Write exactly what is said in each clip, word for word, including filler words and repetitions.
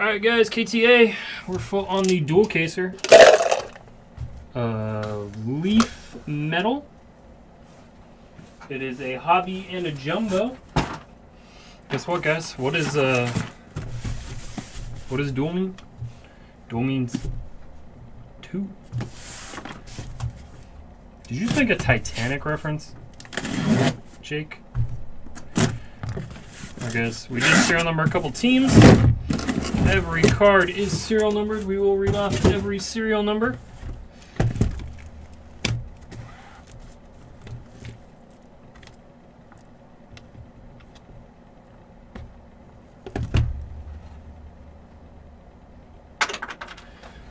All right, guys, K T A, we're full on the dual caser. Uh, leaf metal. It is a hobby and a jumbo. Guess what, guys? What is uh, what does dual mean? Dual means two. Did you think a Titanic reference, Jake? I guess we did serial number a couple teams. Every card is serial numbered. We will read off every serial number.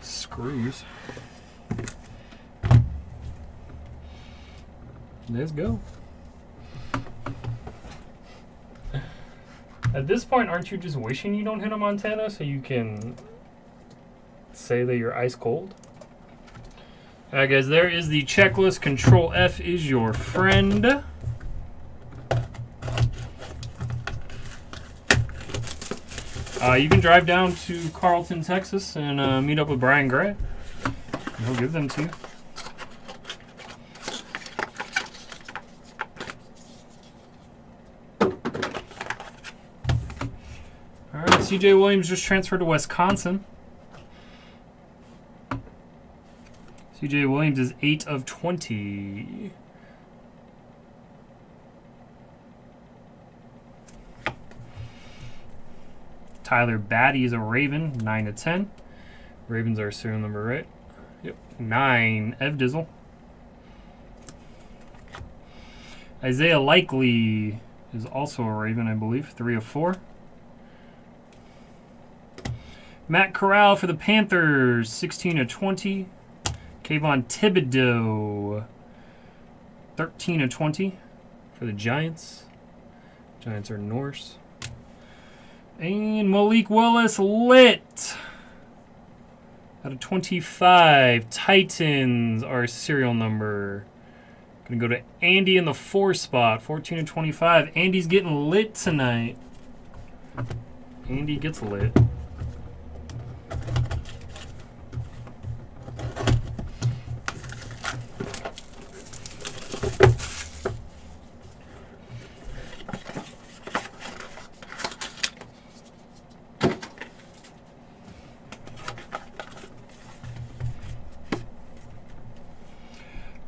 Screws. Let's go. At this point, aren't you just wishing you don't hit a Montana so you can say that you're ice cold? All right, guys, there is the checklist. Control F is your friend. Uh, you can drive down to Carlton, Texas, and uh, meet up with Brian Gray. He'll give them to you. C J Williams just transferred to Wisconsin. C J Williams is eight of twenty. Tyler Batty is a Raven, nine of ten. Ravens are serial number, right? Yep. nine, Ev Dizzle. Isaiah Likely is also a Raven, I believe, three of four. Matt Corral for the Panthers, sixteen of twenty. Kayvon Thibodeaux, thirteen of twenty for the Giants. Giants are Norse. And Malik Willis lit out of twenty-five. Titans are serial number. Gonna go to Andy in the four spot, fourteen of twenty-five. Andy's getting lit tonight. Andy gets lit.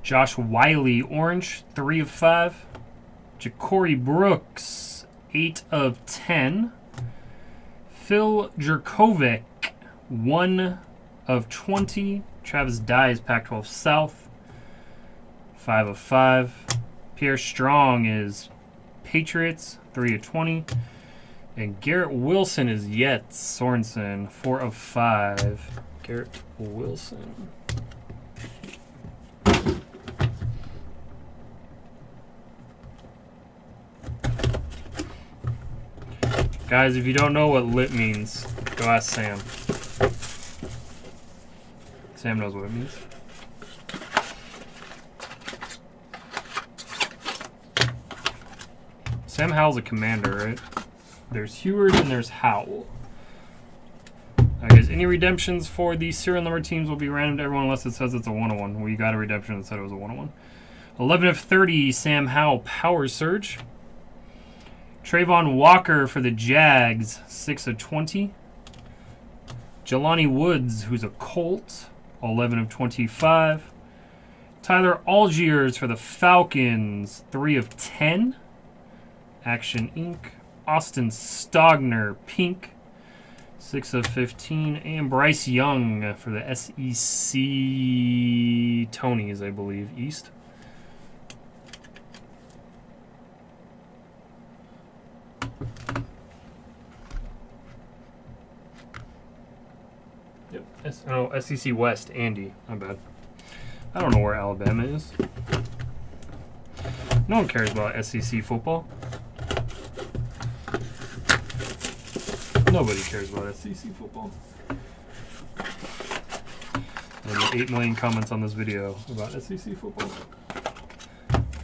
Josh Wiley, orange, three of five. Ja'Cory Brooks, eight of ten. Phil Jurkovec, one of twenty. Travis Dye is Pac twelve South, five of five. Pierre Strong is Patriots, three of twenty. And Garrett Wilson is Jets Sorensen, four of five. Garrett Wilson. Guys, if you don't know what lit means, go ask Sam. Sam knows what it means. Sam Howell's a commander, right? There's Heward and there's Howell. Alright, guys, any redemptions for the serial number teams will be random to everyone unless it says it's a one oh one. We got a redemption that said it was a one oh one. eleven of thirty, Sam Howell, Power Surge. Trayvon Walker for the Jags, six of twenty. Jelani Woods, who's a Colt, eleven of twenty-five. Tyler Algiers for the Falcons, three of ten. Action Incorporated. Austin Stogner, pink, six of fifteen. And Bryce Young for the S E C Tonys, I believe, East. Oh, S E C West, Andy. My bad. I don't know where Alabama is. No one cares about S E C football. Nobody cares about S E C football. And eight million comments on this video about S E C football.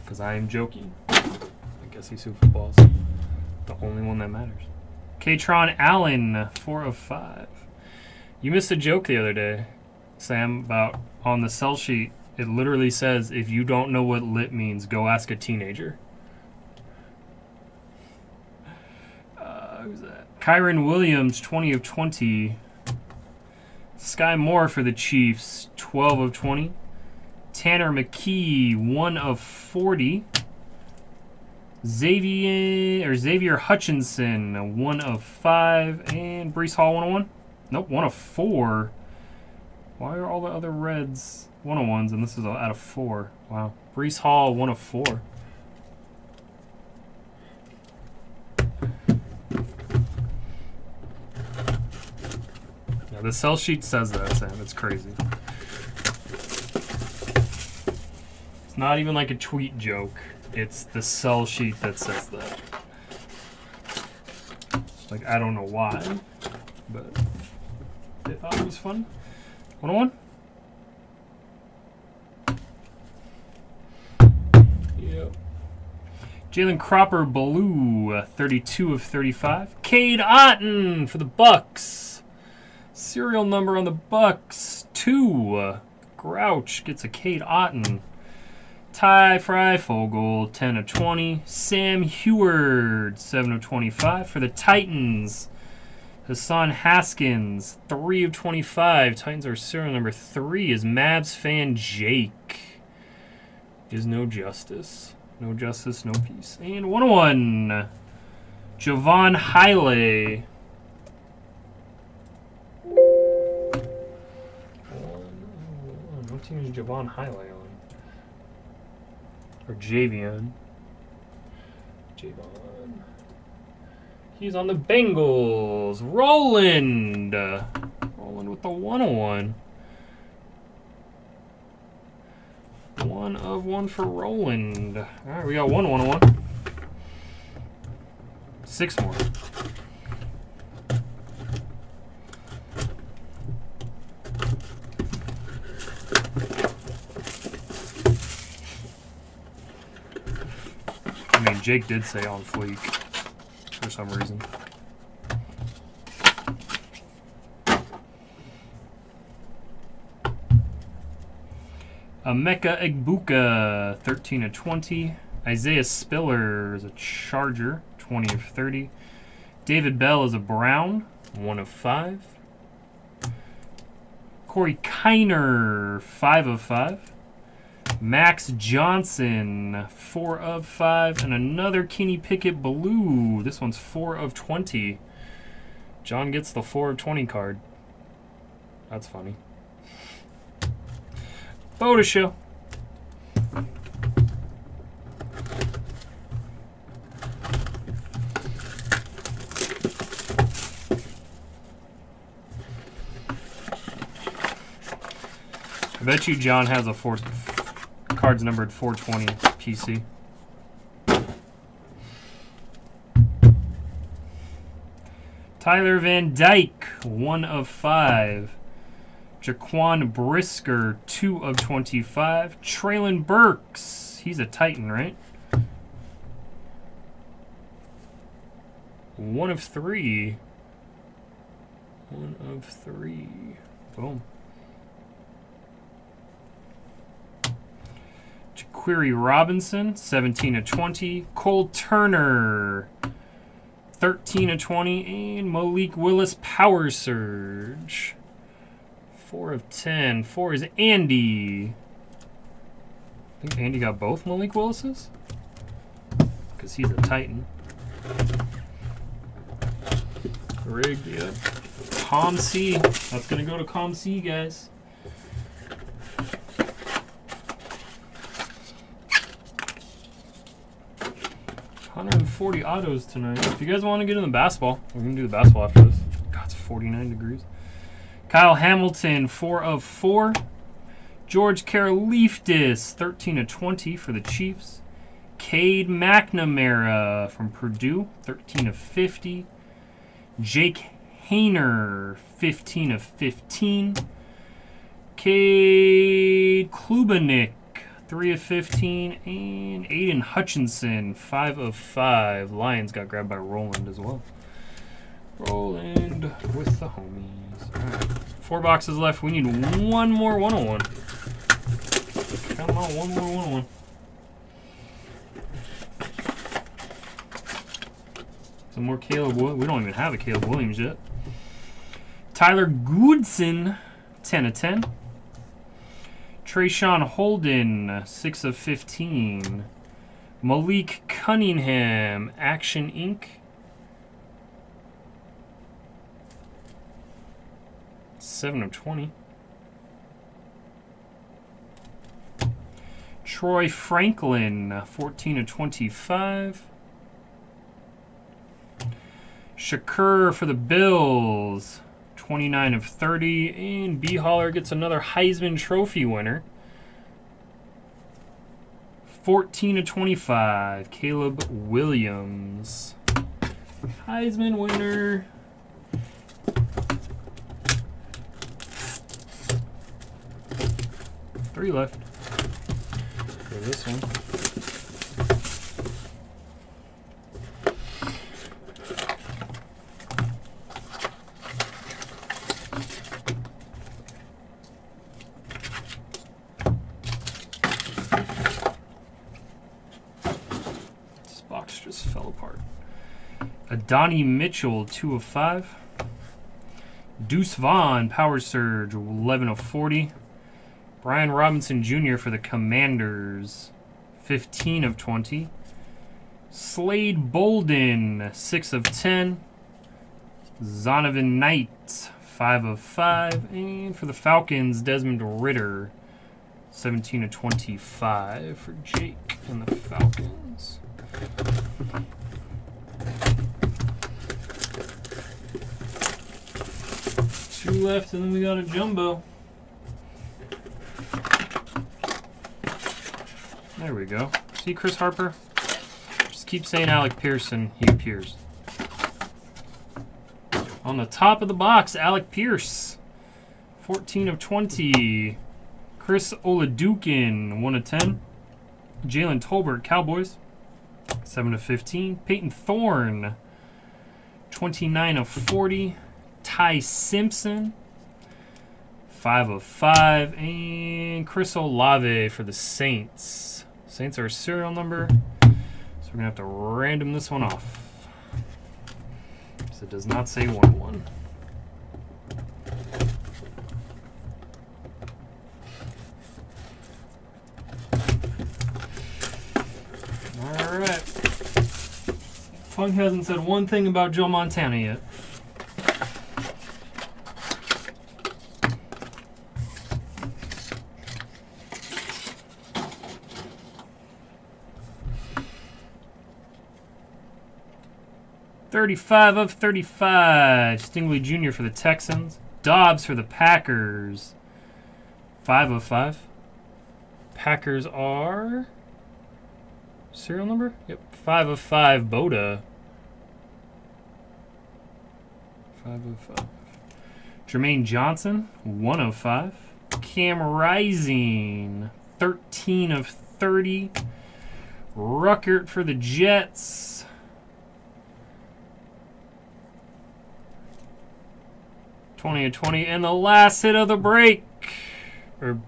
Because I am joking. Like, S E C football is the only one that matters. Katron Allen, four of five. You missed a joke the other day, Sam, about on the sell sheet, it literally says, if you don't know what lit means, go ask a teenager. Uh, who's that? Kyron Williams, twenty of twenty. Sky Moore for the Chiefs, twelve of twenty. Tanner McKee, one of forty. Xavier or Xavier Hutchinson, one of five. And Breece Hall, one oh one. Nope, one of four. Why are all the other Reds one oh ones and this is out of four? Wow. Breece Hall, one of four. The sell sheet says that, Sam. It's crazy. It's not even like a tweet joke. It's the sell sheet that says that. Like, I don't know why, but they thought it was fun. one oh one? Yep. Jalen Cropper, blue, thirty-two of thirty-five. Cade Otton for the Bucks. Serial number on the Bucks, two. Uh, Grouch gets a Cade Otton. Ty Freifogel, ten of twenty. Sam Heward, seven of twenty-five. For the Titans, Hassan Haskins, three of twenty-five. Titans are serial number three is Mavs fan Jake. Is no justice. No justice, no peace. And one oh one, Javon Highley. Team is Javon Highley on? Or Javion. Javon. He's on the Bengals. Roland. Roland with the one oh one. One of one for Roland. All right, we got one one oh one. Six more. Jake did say on fleek for some reason. Emeka Egbuka, thirteen of twenty. Isaiah Spiller is a Charger, twenty of thirty. David Bell is a Brown, one of five. Corey Kiner, five of five. Max Johnson, four of five, and another Kenny Pickett blue. This one's four of twenty. John gets the four of twenty card. That's funny. Photo show. I bet you John has a four. Cards numbered four twenty P C. Tyler Van Dyke, one of five. Jaquan Brisker, two of twenty-five. Traylon Burks, he's a Titan, right? one of three. one of three. Boom. Query Robinson, seventeen of twenty. Cole Turner, thirteen of twenty. And Malik Willis, Power Surge, four of ten. four is Andy. I think Andy got both Malik Willis's because he's a Titan. Rigged, yeah. Com C. That's going to go to Com C, guys. one forty autos tonight. If you guys want to get in the basketball, we're going to do the basketball after this. God, it's forty-nine degrees. Kyle Hamilton, four of four. George Karlaftis, thirteen of twenty for the Chiefs. Cade McNamara from Purdue, thirteen of fifty. Jake Haener, fifteen of fifteen. Cade Klubanick, three of fifteen, and Aiden Hutchinson, five of five. Lions got grabbed by Roland as well. Roland with the homies. All right. Four boxes left. We need one more one oh one. Come on, one more one oh one. Some more Caleb Williams. We don't even have a Caleb Williams yet. Tyler Goodson, ten of ten. Trayshawn Holden, six of fifteen. Malik Cunningham, Action Incorporated. seven of twenty. Troy Franklin, fourteen of twenty-five. Shakur for the Bills, twenty-nine of thirty. And B. Holler gets another Heisman Trophy winner. fourteen of twenty-five, Caleb Williams. Heisman winner. Three left for this one. This box just fell apart. Adani Mitchell, two of five. Deuce Vaughn, Power Surge, eleven of forty. Brian Robinson Junior for the Commanders, fifteen of twenty. Slade Bolden, six of ten. Zonovan Knight, five of five. And for the Falcons, Desmond Ritter, seventeen of twenty-five for Jake and the Falcons. Two left, and then we got a jumbo. There we go. See, Chris Harper? Just keep saying Alec Pierce and Hugh Pierce. On the top of the box, Alec Pierce. fourteen of twenty. Chris Oladokun, one of ten. Jalen Tolbert, Cowboys. seven of fifteen. Peyton Thorne, twenty-nine of forty. Ty Simpson, five of five. And Chris Olave for the Saints. Saints are a serial number, so we're going to have to random this one off. So it does not say one one. All right. Fung hasn't said one thing about Joe Montana yet. thirty-five of thirty-five. Stingley Junior for the Texans. Dobbs for the Packers. five of five. Packers are... serial number? Yep. five of five. Boda. five of five. Jermaine Johnson. one of five. Cam Rising. thirteen of thirty. Ruckert for the Jets. twenty of twenty, and the last hit of the break, or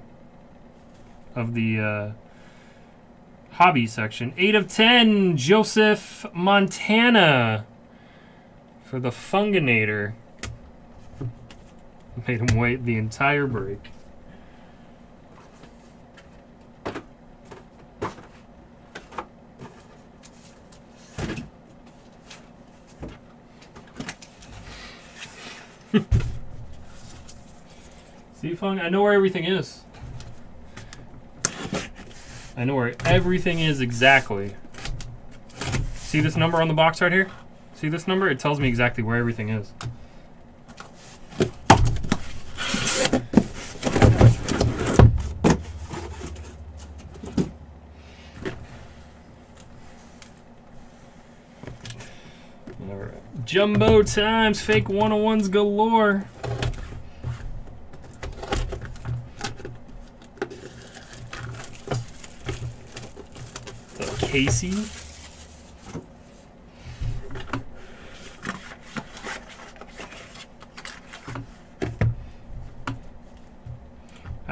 of the uh, hobby section. eight of ten, Joseph Montana for the Funginator. Made him wait the entire break. See, Fung, I know where everything is. I know where everything is exactly. See this number on the box right here? See this number? It tells me exactly where everything is. All right. Jumbo times, fake one oh ones galore. Casey.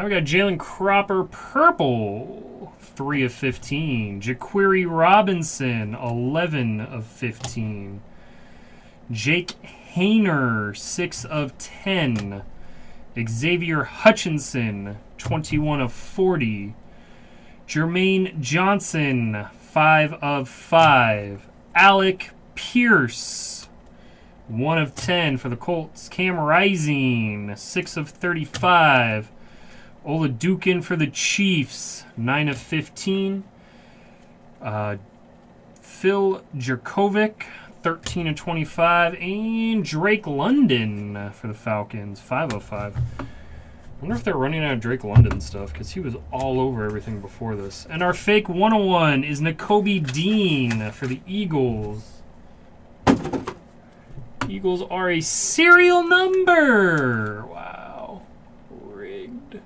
Now we got Jalen Cropper, purple, three of fifteen. Jaquiri Robinson, eleven of fifteen. Jake Haener, six of ten. Xavier Hutchinson, twenty-one of forty. Jermaine Johnson, five of five. Alec Pierce, one of ten for the Colts. Cam Rising, six of thirty-five. Oladokun for the Chiefs, nine of fifteen. Uh, Phil Jurkovec, thirteen of twenty-five. And Drake London for the Falcons, five of five. I wonder if they're running out of Drake London stuff, because he was all over everything before this. And our fake one oh one is Nakobe Dean for the Eagles. Eagles are a serial number. Wow. Rigged.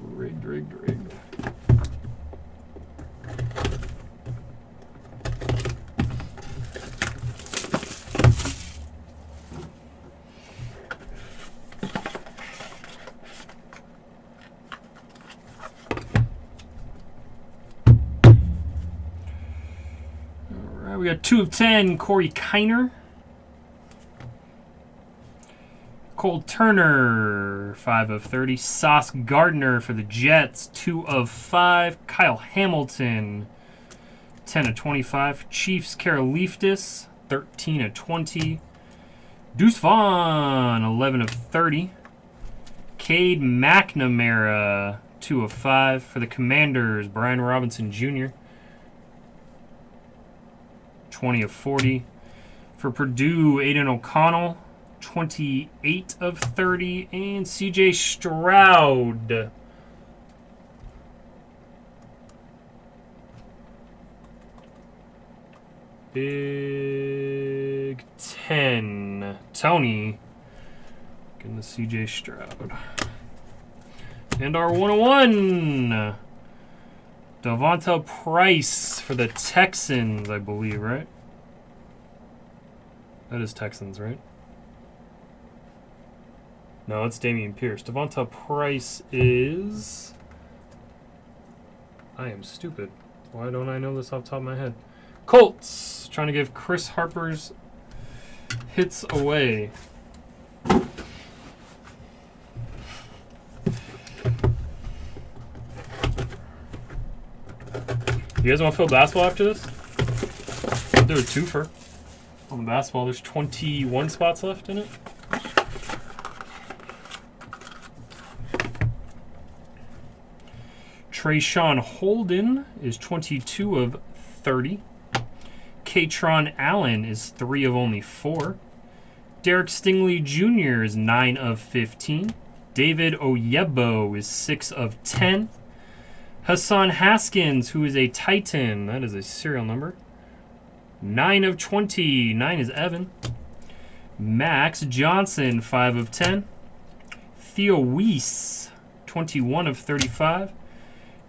Rigged, rigged, rigged. We got two of ten, Corey Kiner. Cole Turner, five of thirty. Sauce Gardner for the Jets, two of five. Kyle Hamilton, ten of twenty-five. Chiefs, Karlaftis, thirteen of twenty. Deuce Vaughn, eleven of thirty. Cade McNamara, two of five. For the Commanders, Brian Robinson Junior, twenty of forty. For Purdue, Aiden O'Connell, twenty-eight of thirty. And C J Stroud, Big Ten. Tony, getting the C J Stroud. And our one oh one. Devonta Price for the Texans, I believe, right? That is Texans, right? No, it's Dameon Pierce. Devonta Price is... I am stupid. Why don't I know this off the top of my head? Colts! Trying to give Chris Harper's hits away. You guys want to fill basketball after this? I'll do a twofer on the basketball. There's twenty-one spots left in it. Trayshawn Holden is twenty-two of thirty. Katron Allen is three of only four. Derek Stingley Junior is nine of fifteen. David Oyebo is six of ten. Hassan Haskins, who is a Titan, that is a serial number, nine of twenty, nine is Evan. Max Johnson, five of ten. Theo Weiss, twenty-one of thirty-five.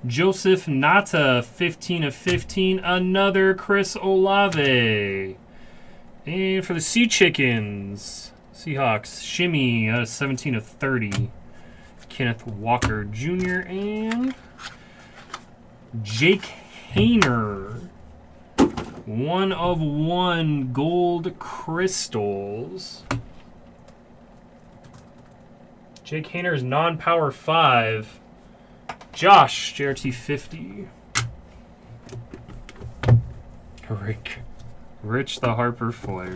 Joseph Nata, fifteen of fifteen, another Chris Olave. And for the Sea Chickens, Seahawks, Shimmy, uh, seventeen of thirty. Kenneth Walker Junior and... Jake Haener, one of one gold crystals. Jake Haener is non-power five. Josh, J R T fifty. Rick, Rich the Harper Flair.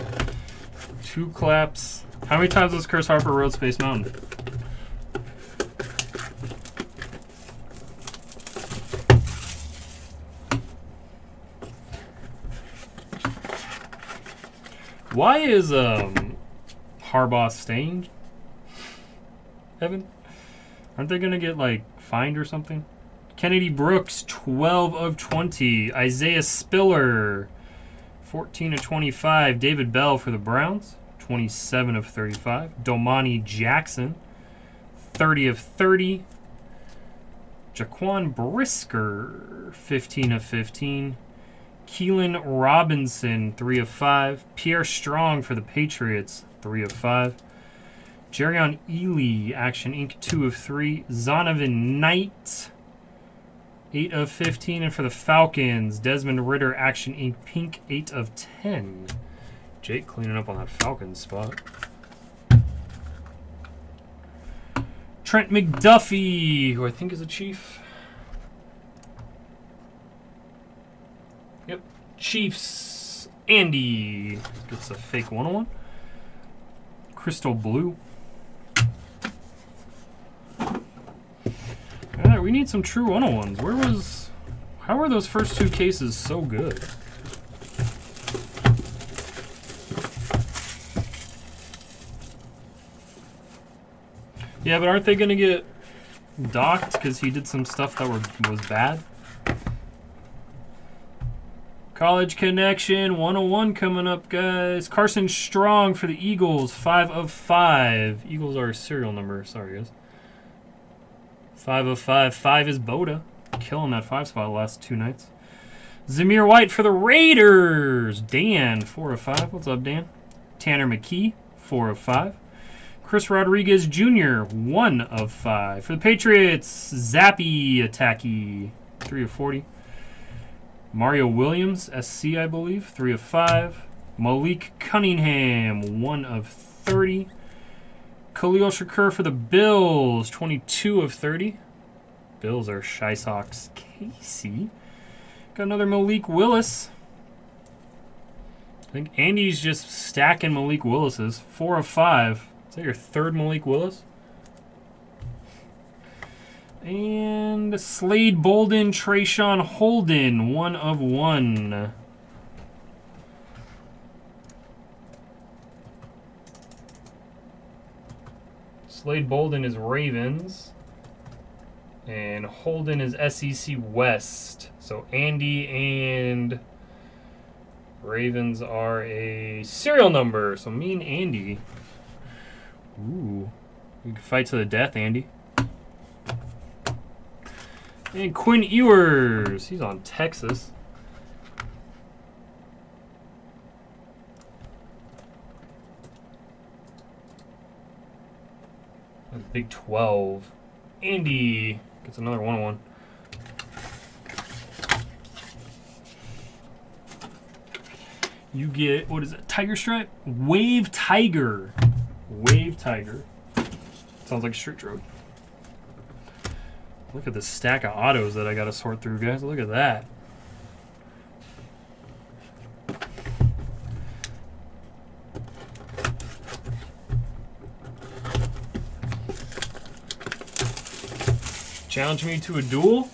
Two claps. How many times was Chris Harper rode Space Mountain? Why is um, Harbaugh staying, Evan? Aren't they going to get, like, fined or something? Kennedy Brooks, twelve of twenty. Isaiah Spiller, fourteen of twenty-five. David Bell for the Browns, twenty-seven of thirty-five. Domani Jackson, thirty of thirty. Jaquan Brisker, fifteen of fifteen. Keelan Robinson, three of five. Pierre Strong for the Patriots, three of five. Jerion Ealy, Action Incorporated, two of three. Zonovan Knight, eight of fifteen. And for the Falcons, Desmond Ritter, Action Incorporated, pink, eight of ten. Jake cleaning up on that Falcons spot. Trent McDuffie, who I think is a Chief. Yep, Chiefs. Andy gets a fake one oh one. Crystal blue. All right, we need some true one oh ones. Where was? How are those first two cases so good? Yeah, but aren't they going to get docked because he did some stuff that were was bad? College Connection, one oh one coming up, guys. Carson Strong for the Eagles, five of five. Eagles are a serial number. Sorry, guys. five of five. five is Boda. Killing that five spot the last two nights. Zamir White for the Raiders. Dan, four of five. What's up, Dan? Tanner McKee, four of five. Chris Rodriguez Junior, one of five. For the Patriots, Zappy Attacky, three of forty. Mario Williams, S C, I believe, three of five. Malik Cunningham, one of thirty. Khalil Shakur for the Bills, twenty-two of thirty. Bills are Shy Sox Casey. Got another Malik Willis. I think Andy's just stacking Malik Willis's, four of five. Is that your third Malik Willis? And Slade Bolden, Trayshawn Holden, one of one. Slade Bolden is Ravens. And Holden is S E C West. So Andy and Ravens are a serial number. So me and Andy. Ooh, we can fight to the death, Andy. And Quinn Ewers, he's on Texas. That's Big twelve. Andy gets another one oh one. You get, what is it, Tiger Stripe? Wave Tiger. Wave Tiger. Sounds like a street road. Look at this stack of autos that I gotta sort through, guys. Look at that. Challenge me to a duel?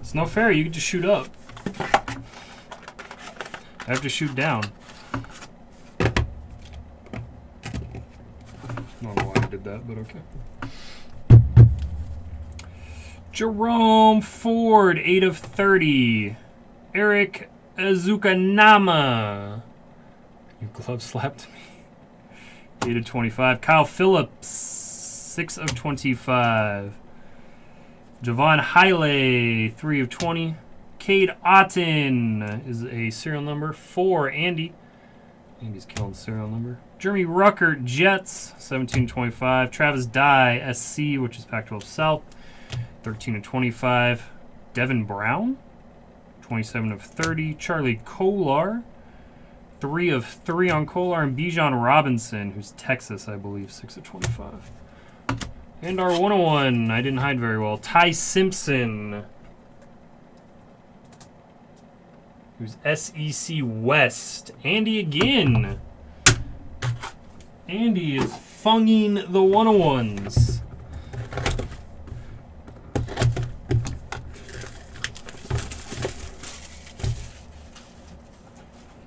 It's not fair, you can just shoot up. I have to shoot down. That, but okay. Jerome Ford, eight of thirty. Eric Azukanama. You glove slapped me. eight of twenty-five. Kyle Phillips, six of twenty-five. Javon Highley, three of twenty. Cade Otton is a serial number. four, Andy. Andy's killing serial number. Jeremy Rucker, Jets, seventeen twenty-five. Travis Dye, S C, which is Pac twelve South, thirteen of twenty-five. Devin Brown, twenty-seven of thirty. Charlie Kolar, three of three on Kolar. And Bijan Robinson, who's Texas, I believe, six of twenty-five. And our one oh one, I didn't hide very well. Ty Simpson, who's S E C West. Andy again. Andy is funging the one oh ones.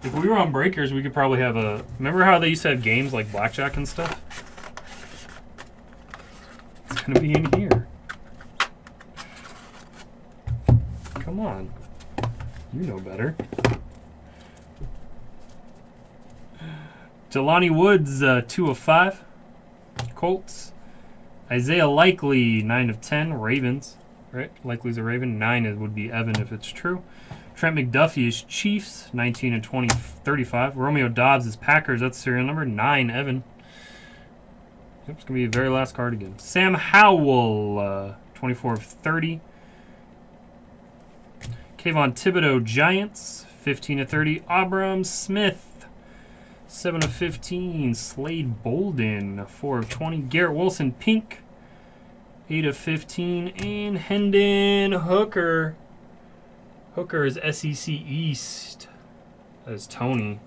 If we were on Breakers, we could probably have a... Remember how they used to have games like Blackjack and stuff? It's going to be in here. Come on. You know better. Jelani Woods, uh, two of five. Colts. Isaiah Likely, nine of ten. Ravens. Right? Likely's a Raven. nine is, would be Evan if it's true. Trent McDuffie is Chiefs, nineteen and twenty, thirty-five. Romeo Dobbs is Packers. That's serial number. nine, Evan. Yep, it's going to be the very last card again. Sam Howell, uh, twenty-four of thirty. Kayvon Thibodeaux, Giants, fifteen of thirty. Abram Smith, seven of fifteen. Slade Bolden, four of twenty. Garrett Wilson, pink, eight of fifteen. And Hendon Hooker. Hooker is S E C East. That is Tony.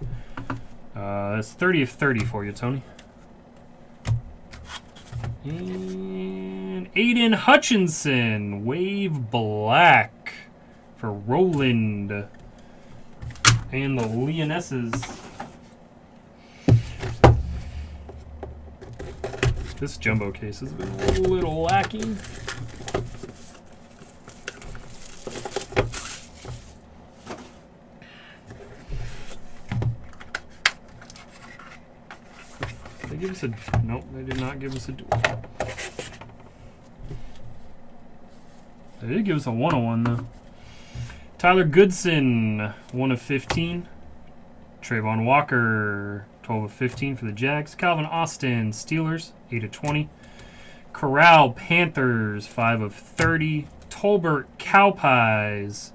Uh, that's thirty of thirty for you, Tony. And Aiden Hutchinson, wave black for Roland and the Leonesses. This jumbo case has been a little lacking. They give us a nope. They did not give us a duel. They did give us a one oh one though. Tyler Goodson, one of fifteen. Trayvon Walker, twelve of fifteen for the Jags. Calvin Austin, Steelers, eight of twenty. Corral, Panthers, five of thirty. Tolbert, Cowpies,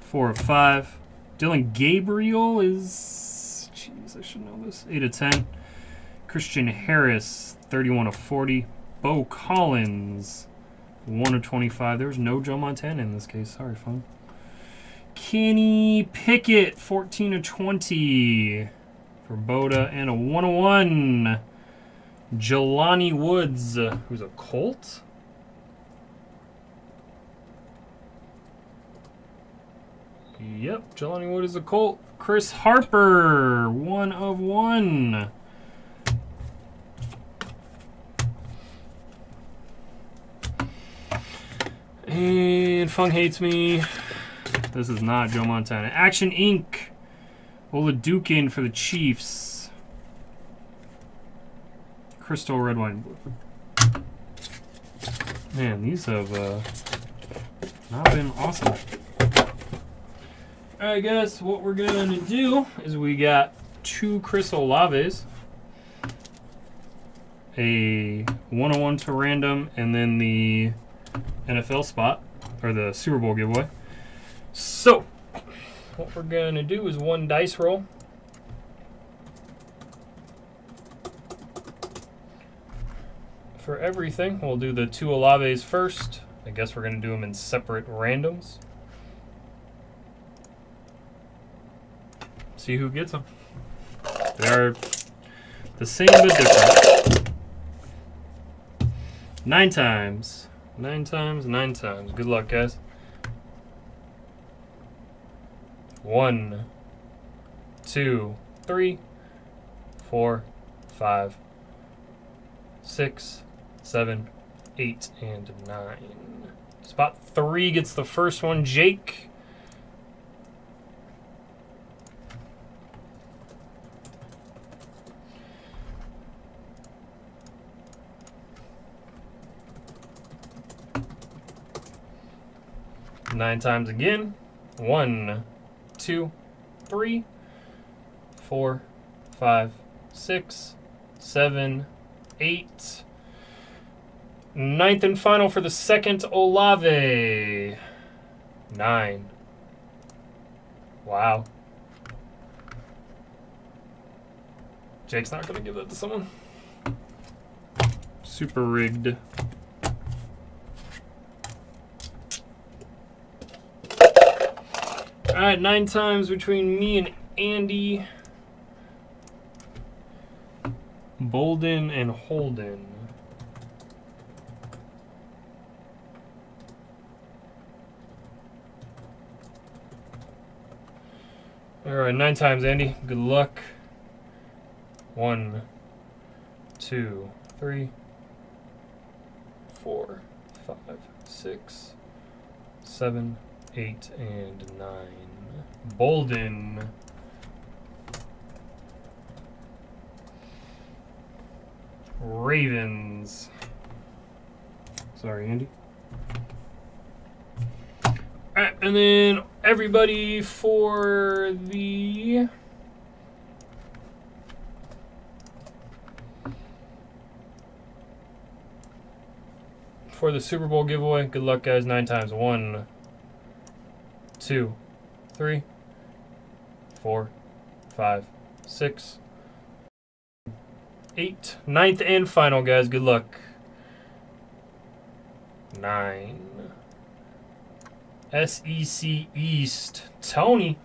four of five. Dylan Gabriel is, jeez, I should know this, eight of ten. Christian Harris, thirty-one of forty. Bo Collins, one of twenty-five. There was no Joe Montana in this case. Sorry, phone. Kenny Pickett, fourteen of twenty for Boda. And a one oh one. Jelani Woods, who's a Colt. Yep, Jelani Woods is a Colt. Chris Harper, one of one. And Fung hates me. This is not Joe Montana. Action Incorporated. Oladukin for the Chiefs. Crystal red wine blue. Man, these have uh, not been awesome. I guess what we're gonna do is we got two Chris Olaves, a one oh one to random, and then the N F L spot, or the Super Bowl giveaway. So, what we're going to do is one dice roll. For everything, we'll do the two Olaves first. I guess we're going to do them in separate randoms. See who gets them. They are the same but different. Nine times. Nine times, nine times. Good luck, guys. One, two, three, four, five, six, seven, eight, and nine. Spot three gets the first one, Jake. Nine times again. One, two, three, four, five, six, seven, eight. Ninth and final for the second Olave. Nine. Wow. Jake's not going to give that to someone. Super rigged. All right, nine times between me and Andy. Bolden and Holden. All right, nine times, Andy. Good luck. One, two, three, four, five, six, seven, eight and nine. Bolden. Ravens. Sorry, Andy. All right, and then everybody for the for the Super Bowl giveaway. Good luck, guys. Nine times. One, two, three, four, five, six, eight. Ninth and final, guys. Good luck. Nine. S E C East. Tony.